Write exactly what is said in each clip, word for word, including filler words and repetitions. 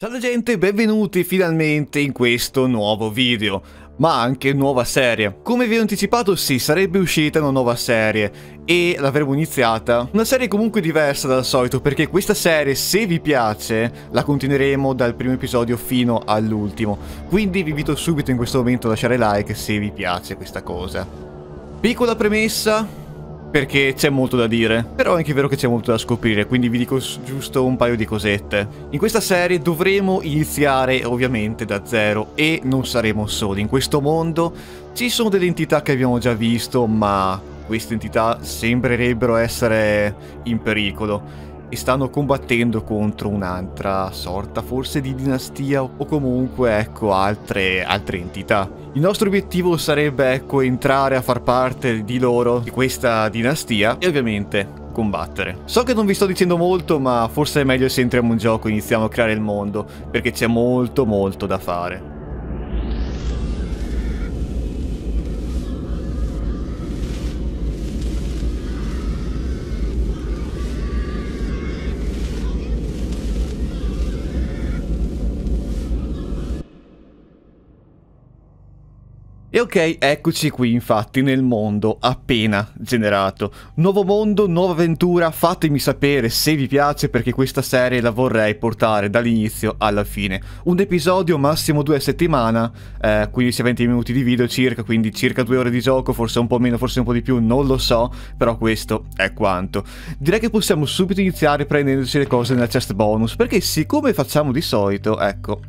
Ciao gente, benvenuti finalmente in questo nuovo video, ma anche nuova serie. Come vi ho anticipato, sì, sarebbe uscita una nuova serie e l'avremmo iniziata. Una serie comunque diversa dal solito, perché questa serie, se vi piace, la continueremo dal primo episodio fino all'ultimo. Quindi vi invito subito in questo momento a lasciare like se vi piace questa cosa. Piccola premessa, perché c'è molto da dire, però è anche vero che c'è molto da scoprire, quindi vi dico giusto un paio di cosette. In questa serie dovremo iniziare ovviamente da zero e non saremo soli. In questo mondo ci sono delle entità che abbiamo già visto, ma queste entità sembrerebbero essere in pericolo e stanno combattendo contro un'altra sorta forse di dinastia o comunque ecco altre, altre entità. Il nostro obiettivo sarebbe ecco entrare a far parte di loro, di questa dinastia, e ovviamente combattere. So che non vi sto dicendo molto, ma forse è meglio se entriamo in gioco e iniziamo a creare il mondo, perché c'è molto molto da fare. E ok, eccoci qui infatti nel mondo appena generato. Nuovo mondo, nuova avventura, fatemi sapere se vi piace, perché questa serie la vorrei portare dall'inizio alla fine. Un episodio, massimo due a settimana, eh, quindici a venti minuti di video circa, quindi circa due ore di gioco, forse un po' meno, forse un po' di più, non lo so, però questo è quanto. Direi che possiamo subito iniziare prendendoci le cose nella chest bonus, perché siccome facciamo di solito, ecco,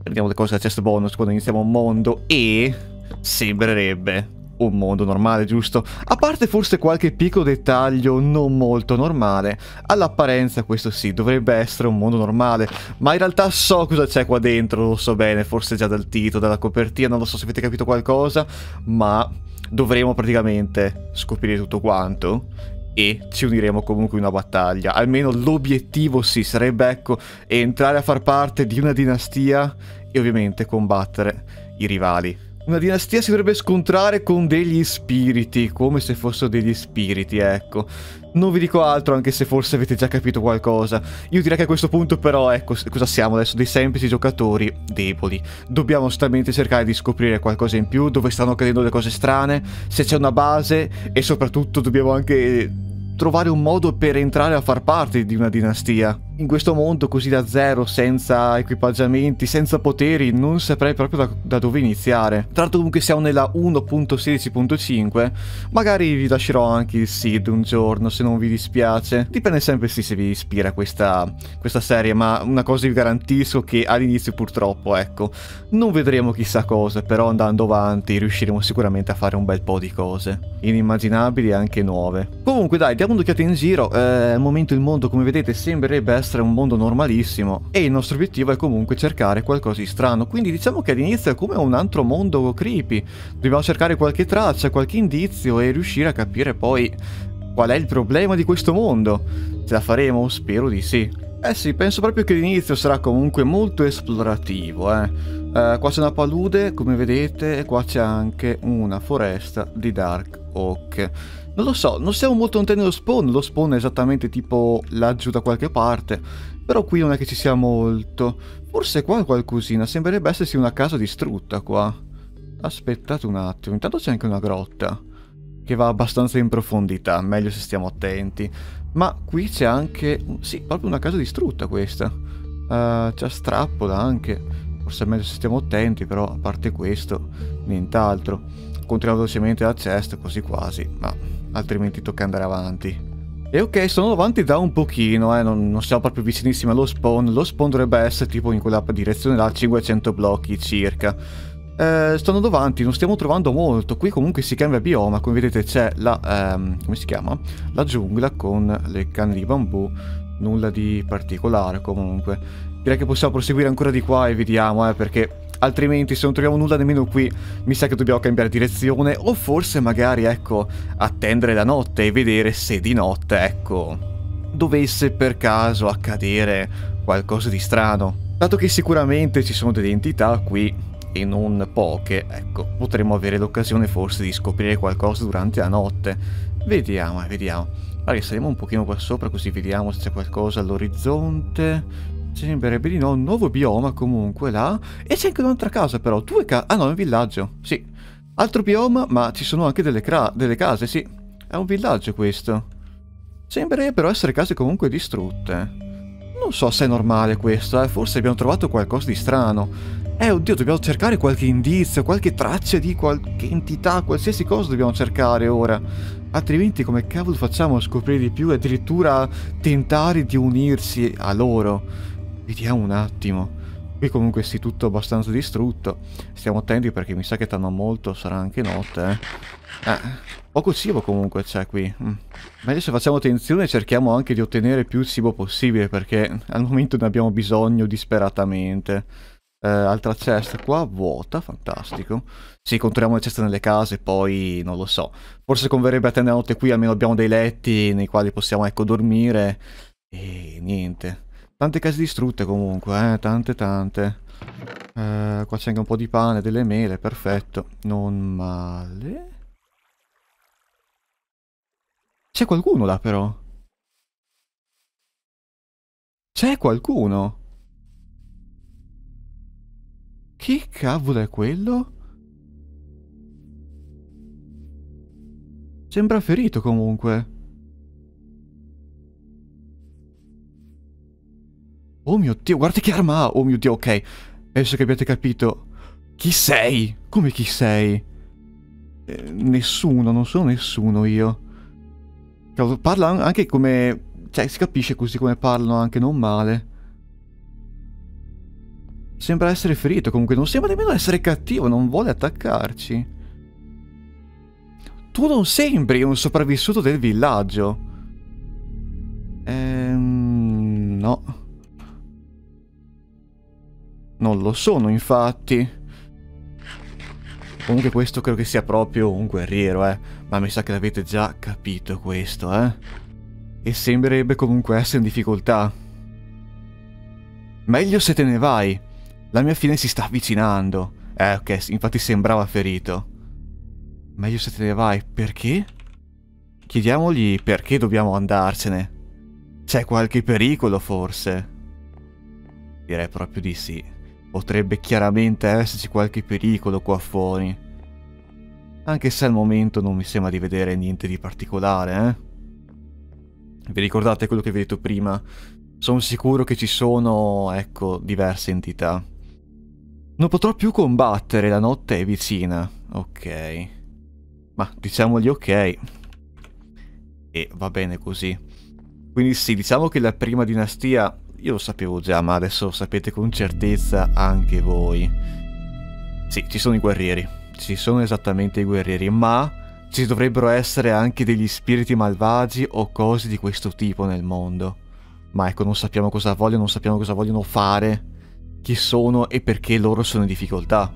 prendiamo le cose della chest bonus quando iniziamo un mondo e... sembrerebbe un mondo normale, giusto? A parte forse qualche piccolo dettaglio non molto normale. All'apparenza questo sì, dovrebbe essere un mondo normale, ma in realtà so cosa c'è qua dentro, lo so bene, forse già dal titolo, dalla copertina, non lo so se avete capito qualcosa, ma dovremo praticamente scoprire tutto quanto e ci uniremo comunque in una battaglia. Almeno l'obiettivo sì, sarebbe ecco entrare a far parte di una dinastia e ovviamente combattere i rivali. Una dinastia si dovrebbe scontrare con degli spiriti, come se fossero degli spiriti, ecco. Non vi dico altro, anche se forse avete già capito qualcosa. Io direi che a questo punto però, ecco, cosa siamo adesso? Dei semplici giocatori deboli. Dobbiamo assolutamente cercare di scoprire qualcosa in più, dove stanno accadendo le cose strane, se c'è una base, e soprattutto dobbiamo anche trovare un modo per entrare a far parte di una dinastia. In questo mondo così da zero, senza equipaggiamenti, senza poteri, non saprei proprio da, da dove iniziare. Tra l'altro comunque siamo nella uno punto sedici punto cinque, magari vi lascerò anche il seed un giorno se non vi dispiace. Dipende sempre sì se vi ispira questa, questa serie, ma una cosa vi garantisco che all'inizio purtroppo, ecco, non vedremo chissà cosa, però andando avanti riusciremo sicuramente a fare un bel po' di cose inimmaginabili e anche nuove. Comunque dai, diamo un'occhiata in giro, eh, al momento il mondo come vedete sembrerebbe essere un mondo normalissimo e il nostro obiettivo è comunque cercare qualcosa di strano, quindi diciamo che all'inizio è come un altro mondo creepy. Dobbiamo cercare qualche traccia, qualche indizio e riuscire a capire poi qual è il problema di questo mondo. Ce la faremo? Spero di sì. Eh sì, penso proprio che l'inizio sarà comunque molto esplorativo, eh. Eh, qua c'è una palude, come vedete, e qua c'è anche una foresta di Dark Oak. Non lo so, non siamo molto lontani dallo spawn, lo spawn è esattamente tipo laggiù da qualche parte, però qui non è che ci sia molto. Forse qua è qualcosina, sembrerebbe essersi una casa distrutta qua. Aspettate un attimo, intanto c'è anche una grotta, che va abbastanza in profondità, meglio se stiamo attenti. Ma qui c'è anche... sì, proprio una casa distrutta questa. Uh, c'è strappola anche. Forse è meglio se stiamo attenti, però a parte questo, nient'altro. Continuiamo velocemente la chest, così quasi, ma altrimenti tocca andare avanti. E ok, sono avanti da un pochino, eh, non, non siamo proprio vicinissimi allo spawn. Lo spawn dovrebbe essere tipo in quella direzione là, cinquecento blocchi circa. Eh, sto andando avanti, non stiamo trovando molto. Qui comunque si cambia bioma, come vedete c'è la, ehm, come si chiama? La giungla con le canne di bambù. Nulla di particolare comunque. Direi che possiamo proseguire ancora di qua e vediamo, eh, perché altrimenti se non troviamo nulla nemmeno qui mi sa che dobbiamo cambiare direzione. O forse magari, ecco, attendere la notte e vedere se di notte, ecco, dovesse per caso accadere qualcosa di strano. Dato che sicuramente ci sono delle entità qui e non poche, ecco, potremmo avere l'occasione forse di scoprire qualcosa durante la notte. Vediamo, vediamo. Allora, saliamo un pochino qua sopra così vediamo se c'è qualcosa all'orizzonte. Sembrerebbe di no, un nuovo bioma comunque là. E c'è anche un'altra casa però, due case. Ah no, è un villaggio, sì. Altro bioma, ma ci sono anche delle, delle case, sì. È un villaggio questo. Sembrerebbero essere case comunque distrutte. Non so se è normale questo, eh. Forse abbiamo trovato qualcosa di strano. Eh, oddio, dobbiamo cercare qualche indizio, qualche traccia di qualche entità, qualsiasi cosa dobbiamo cercare ora. Altrimenti come cavolo facciamo a scoprire di più e addirittura tentare di unirsi a loro? Vediamo un attimo. Qui comunque sì, tutto abbastanza distrutto. Stiamo attenti perché mi sa che tanno molto, sarà anche notte, eh. Eh, poco cibo comunque c'è qui. Mm. Meglio se facciamo attenzione e cerchiamo anche di ottenere più cibo possibile, perché al momento ne abbiamo bisogno disperatamente. Eh, altra cesta qua, vuota, fantastico. Sì, controlliamo le ceste nelle case, poi non lo so. Forse converrebbe attendere la notte qui, almeno abbiamo dei letti nei quali possiamo, ecco, dormire. E niente. Tante case distrutte comunque, eh, tante tante. Eh, qua c'è anche un po' di pane, delle mele, perfetto. Non male. C'è qualcuno là però. C'è qualcuno. Che cavolo è quello? Sembra ferito comunque. Oh mio Dio, guarda che arma ha! Oh mio Dio, ok. Penso che abbiate capito. Chi sei? Come chi sei? Eh, nessuno, non sono nessuno io. Cavolo, parla anche come... Cioè, si capisce così come parlano anche, non male. Sembra essere ferito, comunque non sembra nemmeno essere cattivo, non vuole attaccarci. Tu non sembri un sopravvissuto del villaggio. Ehm... No. Non lo sono, infatti. Comunque questo credo che sia proprio un guerriero, eh. Ma mi sa che l'avete già capito questo, eh. E sembrerebbe comunque essere in difficoltà. Meglio se te ne vai. La mia fine si sta avvicinando. Eh, ok, infatti sembrava ferito. Meglio se te ne vai. Perché? Chiediamogli perché dobbiamo andarcene. C'è qualche pericolo, forse? Direi proprio di sì. Potrebbe chiaramente esserci qualche pericolo qua fuori. Anche se al momento non mi sembra di vedere niente di particolare, eh? Vi ricordate quello che vi ho detto prima? Sono sicuro che ci sono, ecco, diverse entità. Non potrò più combattere, la notte è vicina. Ok. Ma diciamogli ok. E va bene così. Quindi sì, diciamo che la prima dinastia io lo sapevo già, ma adesso lo sapete con certezza anche voi. Sì, ci sono i guerrieri. Ci sono esattamente i guerrieri, ma ci dovrebbero essere anche degli spiriti malvagi o cose di questo tipo nel mondo. Ma ecco, non sappiamo cosa vogliono, non sappiamo cosa vogliono fare, chi sono e perché loro sono in difficoltà.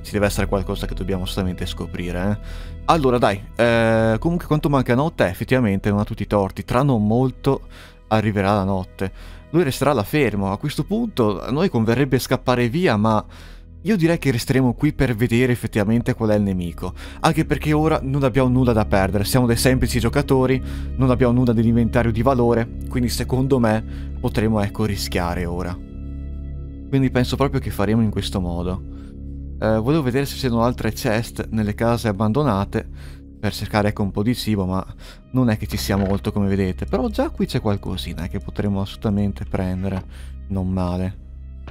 Ci deve essere qualcosa che dobbiamo assolutamente scoprire, eh? Allora dai, eh, comunque quanto manca notte, effettivamente non ha tutti i torti. Tra non molto arriverà la notte. Lui resterà alla ferma. A questo punto a noi converrebbe scappare via, ma io direi che resteremo qui per vedere effettivamente qual è il nemico. Anche perché ora non abbiamo nulla da perdere. Siamo dei semplici giocatori, non abbiamo nulla dell'inventario di valore. Quindi secondo me potremo, ecco, rischiare ora. Quindi penso proprio che faremo in questo modo. Eh, volevo vedere se ci sono altre chest nelle case abbandonate per cercare, ecco, un po' di cibo, ma non è che ci sia molto come vedete. Però già qui c'è qualcosina che potremo assolutamente prendere. Non male.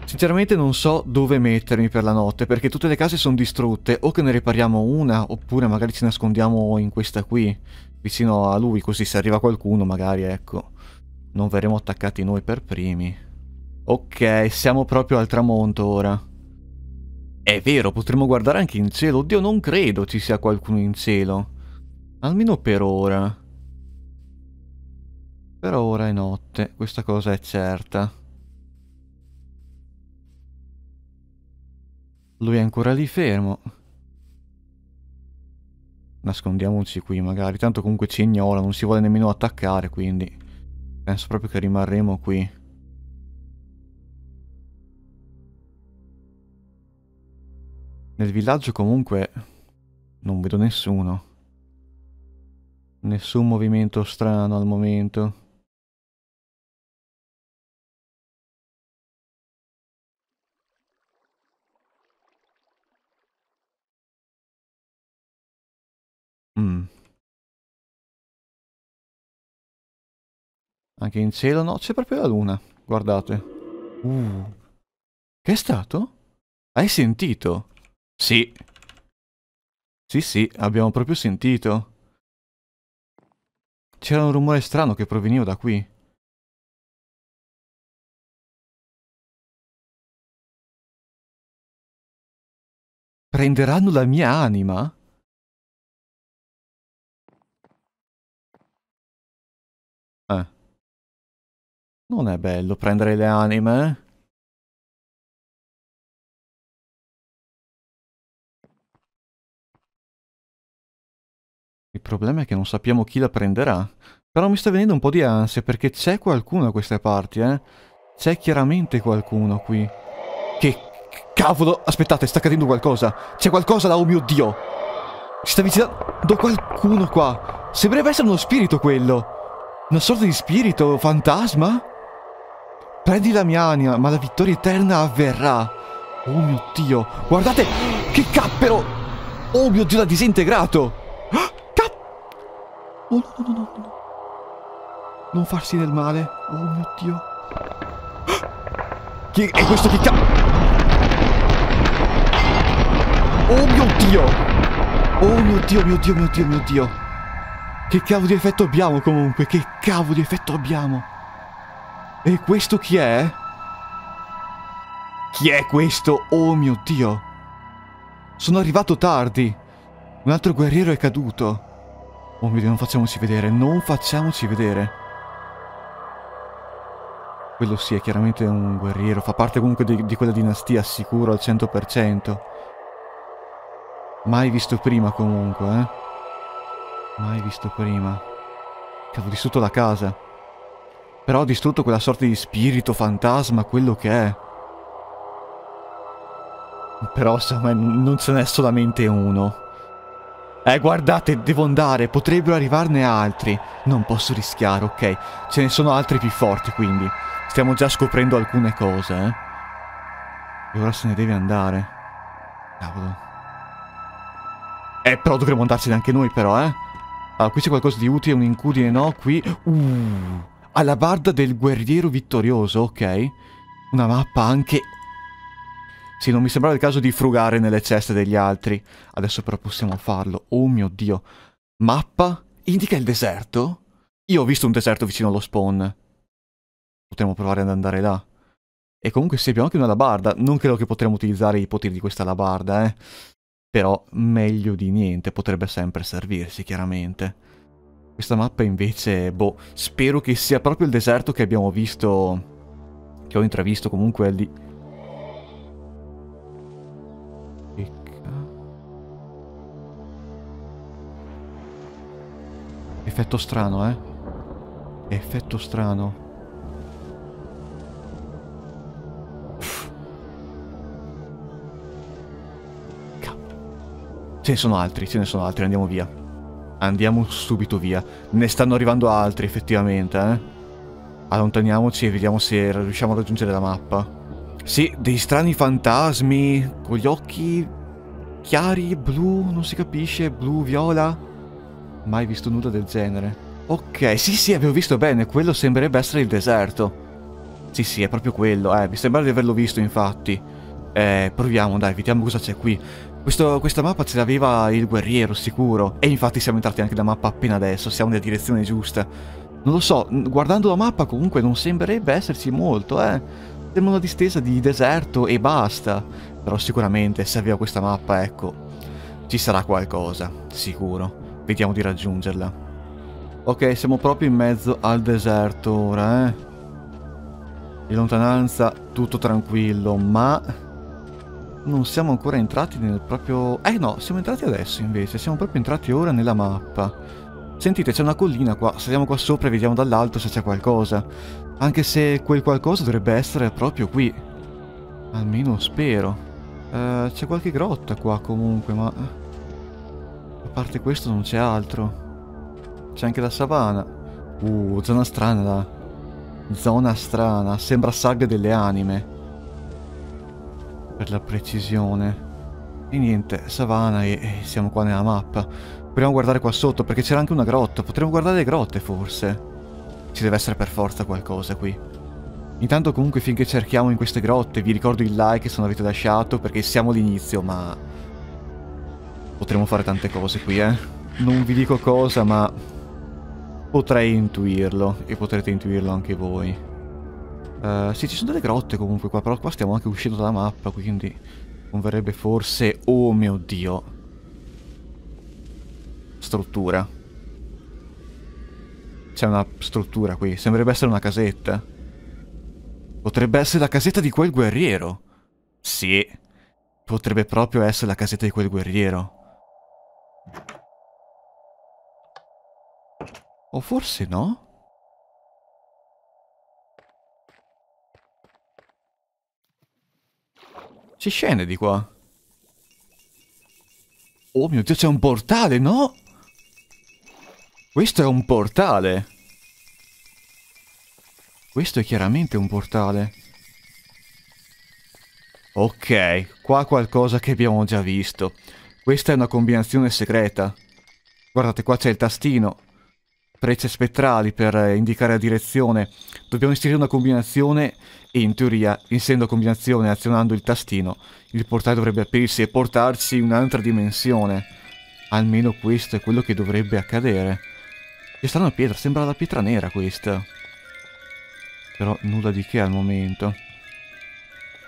Sinceramente non so dove mettermi per la notte, perché tutte le case sono distrutte. O che ne ripariamo una, oppure magari ci nascondiamo in questa qui, vicino a lui, così se arriva qualcuno magari, ecco, non verremo attaccati noi per primi. Ok, siamo proprio al tramonto ora. È vero, potremmo guardare anche in cielo. Oddio, non credo ci sia qualcuno in cielo, almeno per ora. Per ora è notte, questa cosa è certa. Lui è ancora lì fermo. Nascondiamoci qui magari. Tanto comunque ci ignora, non si vuole nemmeno attaccare, quindi penso proprio che rimarremo qui. Nel villaggio comunque non vedo nessuno. Nessun movimento strano al momento. Mm. Anche in cielo, no? C'è proprio la luna, guardate. Uh. Che è stato? Hai sentito? Sì. Sì, sì, abbiamo proprio sentito. C'era un rumore strano che proveniva da qui. Prenderanno la mia anima? Eh. Non è bello prendere le anime, eh? Il problema è che non sappiamo chi la prenderà. Però mi sta venendo un po' di ansia perché c'è qualcuno a queste parti, eh? C'è chiaramente qualcuno qui. Che... Cavolo, aspettate, sta cadendo qualcosa. C'è qualcosa là, oh mio Dio. Si sta avvicinando qualcuno qua. Sembrerebbe essere uno spirito quello. Una sorta di spirito, fantasma. Prendi la mia anima, ma la vittoria eterna avverrà. Oh mio Dio, guardate, che cappero. Oh mio Dio, l'ha disintegrato. Ah, cap... Oh no, no, no, no. Non farsi del male. Oh mio Dio. Ah, chi è questo che cappero? Oh mio Dio! Oh mio Dio, mio Dio, mio Dio, mio Dio! Che cavolo di effetto abbiamo comunque? Che cavolo di effetto abbiamo? E questo chi è? Chi è questo? Oh mio Dio! Sono arrivato tardi! Un altro guerriero è caduto! Oh mio Dio, non facciamoci vedere, non facciamoci vedere! Quello sì, è chiaramente un guerriero, fa parte comunque di, di quella dinastia, sicuro al cento per cento. Mai visto prima comunque, eh? Mai visto prima. Che avevo distrutto la casa. Però ho distrutto quella sorta di spirito, fantasma, quello che è. Però insomma non ce n'è solamente uno. Eh, guardate, devo andare, potrebbero arrivarne altri. Non posso rischiare, ok. Ce ne sono altri più forti, quindi. Stiamo già scoprendo alcune cose, eh. E ora se ne deve andare. Cavolo. Eh, però dovremmo andarcene anche noi, però, eh. Allora, qui c'è qualcosa di utile, un incudine, no? Qui... Uh, alabarda del guerriero vittorioso, ok. Una mappa anche... Sì, non mi sembrava il caso di frugare nelle ceste degli altri. Adesso però possiamo farlo. Oh mio Dio. Mappa? Indica il deserto? Io ho visto un deserto vicino allo spawn. Potremmo provare ad andare là. E comunque sì, abbiamo anche una alabarda. Non credo che potremmo utilizzare i poteri di questa alabarda, eh. Però meglio di niente, potrebbe sempre servirsi, chiaramente. Questa mappa invece, boh, spero che sia proprio il deserto che abbiamo visto, che ho intravisto comunque lì. Che ca... Effetto strano, eh? Effetto strano. Ce ne sono altri, ce ne sono altri, andiamo via. Andiamo subito via. Ne stanno arrivando altri, effettivamente, eh. Allontaniamoci e vediamo se riusciamo a raggiungere la mappa. Sì, dei strani fantasmi, con gli occhi chiari, blu, non si capisce, blu, viola. Mai visto nulla del genere. Ok, sì, sì, avevo visto bene, quello sembrerebbe essere il deserto. Sì, sì, è proprio quello, eh, mi sembra di averlo visto, infatti. Eh, proviamo, dai, vediamo cosa c'è qui. Questo, questa mappa ce l'aveva il guerriero, sicuro. E infatti siamo entrati anche da mappa appena adesso, siamo nella direzione giusta. Non lo so, guardando la mappa comunque non sembrerebbe esserci molto, eh. Sembra una distesa di deserto e basta. Però sicuramente se avvia questa mappa, ecco, ci sarà qualcosa, sicuro. Vediamo di raggiungerla. Ok, siamo proprio in mezzo al deserto ora, eh. In lontananza tutto tranquillo, ma... Non siamo ancora entrati nel proprio... Eh no, siamo entrati adesso invece, siamo proprio entrati ora nella mappa. Sentite, c'è una collina qua, saliamo qua sopra e vediamo dall'alto se c'è qualcosa. Anche se quel qualcosa dovrebbe essere proprio qui. Almeno spero. Eh, c'è qualche grotta qua comunque, ma... A parte questo non c'è altro. C'è anche la savana. Uh, zona strana là. Zona strana, sembra sabbia delle anime. Per la precisione. E niente, savana e siamo qua nella mappa. Proviamo a guardare qua sotto perché c'era anche una grotta. Potremmo guardare le grotte forse. Ci deve essere per forza qualcosa qui. Intanto comunque finché cerchiamo in queste grotte, vi ricordo il like se non avete lasciato perché siamo all'inizio, ma potremmo fare tante cose qui, eh. Non vi dico cosa, ma potrei intuirlo e potrete intuirlo anche voi. Uh, sì, ci sono delle grotte comunque qua, però qua stiamo anche uscendo dalla mappa, quindi converrebbe forse... Oh mio Dio! Struttura. C'è una struttura qui, sembrerebbe essere una casetta. Potrebbe essere la casetta di quel guerriero. Sì. Potrebbe proprio essere la casetta di quel guerriero. O forse no? Si scende di qua. Oh mio Dio, c'è un portale, no? Questo è un portale. Questo è chiaramente un portale. Ok, qua qualcosa che abbiamo già visto. Questa è una combinazione segreta. Guardate, qua c'è il tastino. Frecce spettrali per eh, indicare la direzione. Dobbiamo inserire una combinazione e in teoria, inserendo combinazione e azionando il tastino, il portale dovrebbe aprirsi e portarci in un'altra dimensione. Almeno questo è quello che dovrebbe accadere. C'è strana una pietra, sembra la pietra nera questa. Però nulla di che al momento.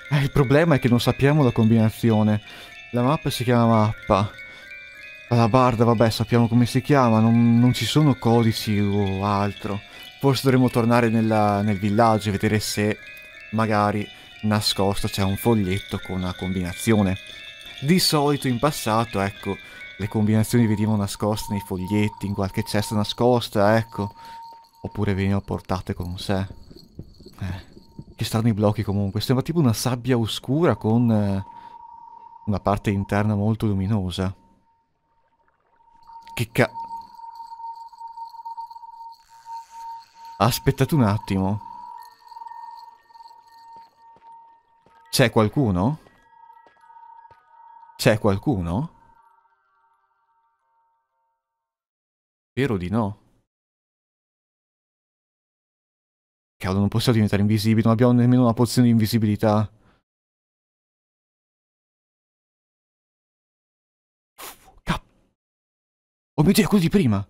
Eh, il problema è che non sappiamo la combinazione. La mappa si chiama mappa. La barda, vabbè, sappiamo come si chiama. Non, non ci sono codici o altro. Forse dovremmo tornare nella, nel villaggio e vedere se magari nascosto c'è un foglietto con una combinazione. Di solito in passato, ecco, le combinazioni venivano nascoste nei foglietti, in qualche cesta nascosta, ecco. Oppure venivano portate con sé. Eh, che strani blocchi comunque, sembra tipo una sabbia oscura con eh, una parte interna molto luminosa. Che ca... Aspettate un attimo. C'è qualcuno? C'è qualcuno? Spero di no. Cavolo, non possiamo diventare invisibili, non abbiamo nemmeno una pozione di invisibilità. Cap. Oh mio Dio, è quello di prima!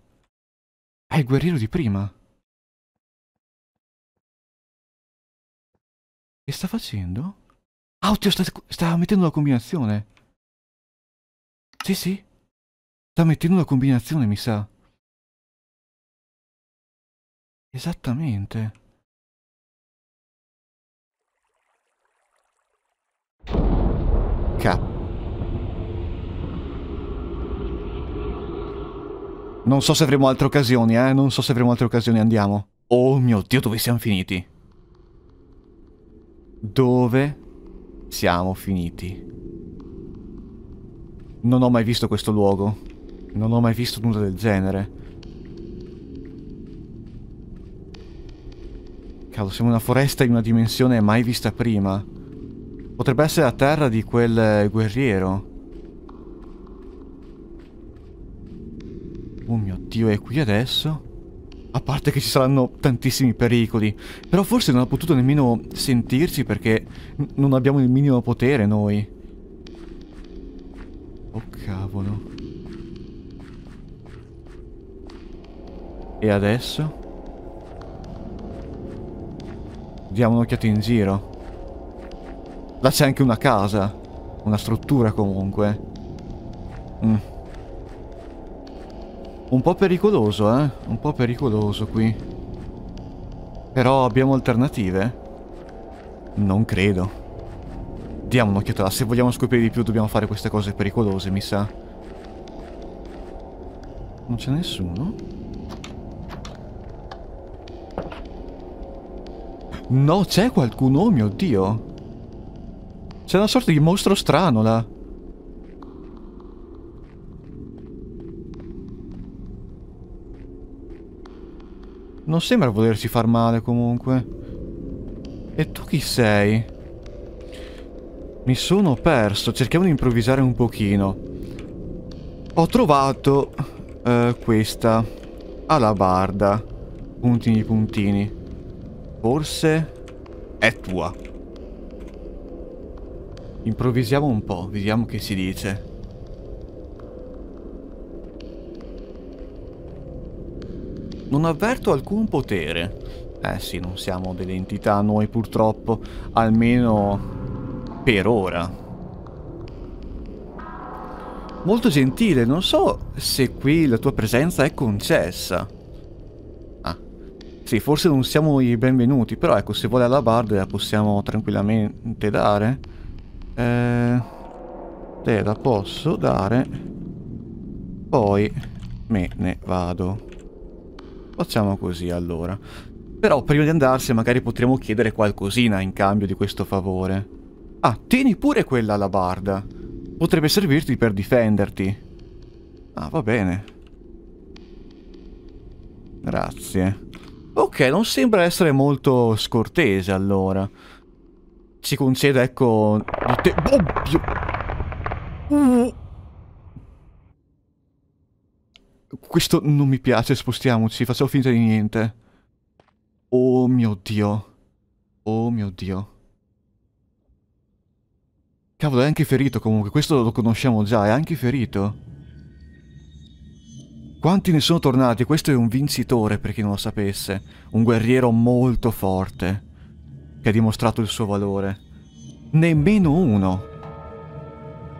È il guerriero di prima! Che sta facendo? Ah, oddio, sta, sta mettendo la combinazione! Sì, sì! Sta mettendo la combinazione, mi sa! Esattamente! Non so se avremo altre occasioni, eh? Non so se avremo altre occasioni, andiamo. Oh mio Dio, dove siamo finiti? Dove siamo finiti? Non ho mai visto questo luogo. Non ho mai visto nulla del genere. Cavolo, siamo in una foresta in una dimensione mai vista prima. Potrebbe essere la terra di quel guerriero. Oh mio Dio, è qui adesso? A parte che ci saranno tantissimi pericoli. Però forse non ha potuto nemmeno sentirci perché non abbiamo il minimo potere noi. Oh cavolo. E adesso? Diamo un'occhiata in giro. Là c'è anche una casa, una struttura comunque. Mm. Un po' pericoloso, eh? Un po' pericoloso qui. Però abbiamo alternative? Non credo. Diamo un'occhiata là, se vogliamo scoprire di più dobbiamo fare queste cose pericolose, mi sa. Non c'è nessuno? No, c'è qualcuno, oh mio Dio! C'è una sorta di mostro strano là. Non sembra volerci far male comunque. E tu chi sei? Mi sono perso. Cerchiamo di improvvisare un pochino. Ho trovato eh, questa alabarda. Puntini puntini. Forse è tua. Improvvisiamo un po', vediamo che si dice. Non avverto alcun potere. Eh sì, non siamo delle entità noi purtroppo, almeno per ora. Molto gentile, non so se qui la tua presenza è concessa. Ah, sì, forse non siamo i benvenuti, però ecco, se vuole alabarda la possiamo tranquillamente dare. Eh, te la posso dare. Poi me ne vado. Facciamo così allora. Però prima di andarsene magari potremo chiedere qualcosina in cambio di questo favore. Ah, tieni pure quella alabarda. Potrebbe servirti per difenderti. Ah, va bene. Grazie. Ok, non sembra essere molto scortese allora. Ci concede, ecco, di te... Oh, mm. Questo non mi piace, spostiamoci, facciamo finta di niente. Oh mio Dio. Oh mio Dio. Cavolo, è anche ferito comunque, questo lo conosciamo già, è anche ferito. Quanti ne sono tornati? Questo è un vincitore, per chi non lo sapesse. Un guerriero molto forte, che ha dimostrato il suo valore. Nemmeno uno.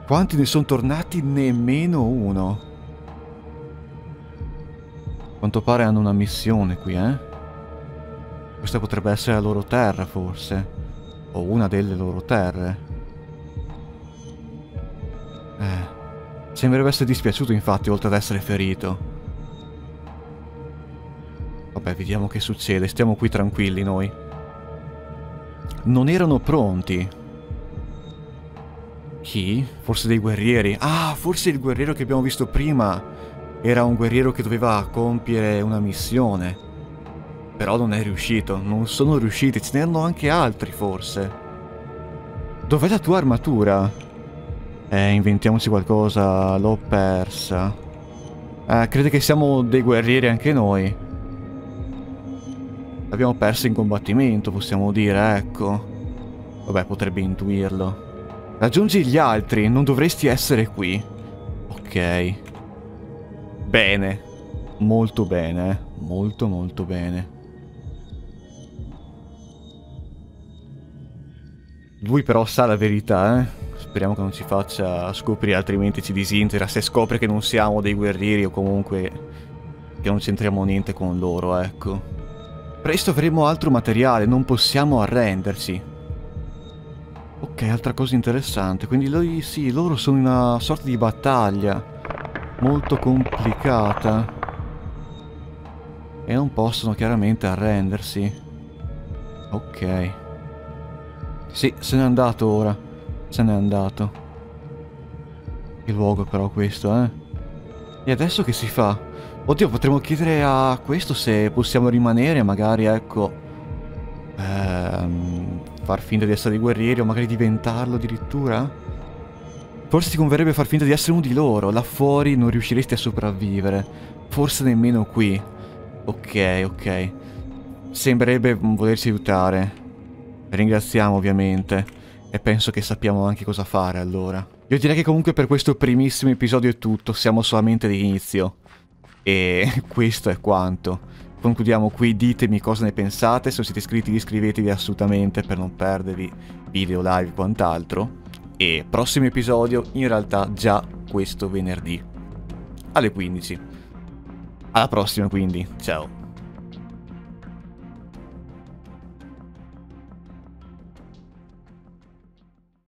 Quanti ne sono tornati? Nemmeno uno. A quanto pare hanno una missione qui, eh? Questa potrebbe essere la loro terra, forse. O una delle loro terre. Eh. Sembrerebbe essere dispiaciuto, infatti, oltre ad essere ferito. Vabbè, vediamo che succede. Stiamo qui tranquilli, noi. Non erano pronti. Chi? Forse dei guerrieri. Ah, forse il guerriero che abbiamo visto prima era un guerriero che doveva compiere una missione, però non è riuscito. Non sono riusciti. Ce n'erano anche altri, forse. Dov'è la tua armatura? Eh, inventiamoci qualcosa. L'ho persa. Eh, crede che siamo dei guerrieri anche noi. L'abbiamo perso in combattimento, possiamo dire, ecco. Vabbè, potrebbe intuirlo. Raggiungi gli altri, non dovresti essere qui. Ok. Bene. Molto bene, eh. Molto, molto bene. Lui però sa la verità, eh. Speriamo che non ci faccia scoprire, altrimenti ci disintegra. Se scopre che non siamo dei guerrieri o comunque che non c'entriamo niente con loro, ecco. Presto avremo altro materiale, non possiamo arrenderci. Ok, altra cosa interessante. Quindi lui, sì, loro sono in una sorta di battaglia molto complicata e non possono chiaramente arrendersi. Ok. Sì, se n'è andato ora. Se n'è andato. Che luogo però questo, eh? E adesso che si fa? Oddio, potremmo chiedere a questo se possiamo rimanere, magari, ecco, ehm, far finta di essere dei guerrieri o magari diventarlo addirittura. Forse ti converrebbe far finta di essere uno di loro, là fuori non riusciresti a sopravvivere, forse nemmeno qui. Ok, ok, sembrerebbe volersi aiutare, ringraziamo ovviamente e penso che sappiamo anche cosa fare allora. Io direi che comunque per questo primissimo episodio è tutto, siamo solamente all'inizio. E questo è quanto. Concludiamo qui, ditemi cosa ne pensate, se non siete iscritti iscrivetevi assolutamente per non perdervi video, live e quant'altro. E prossimo episodio in realtà già questo venerdì alle quindici. Alla prossima quindi, ciao.